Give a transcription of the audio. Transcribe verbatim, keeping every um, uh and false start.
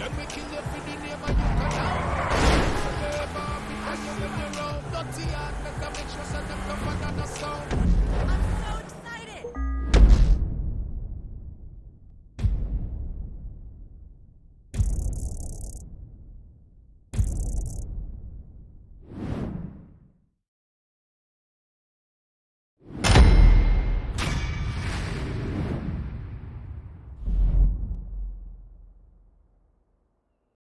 Then we kill your video.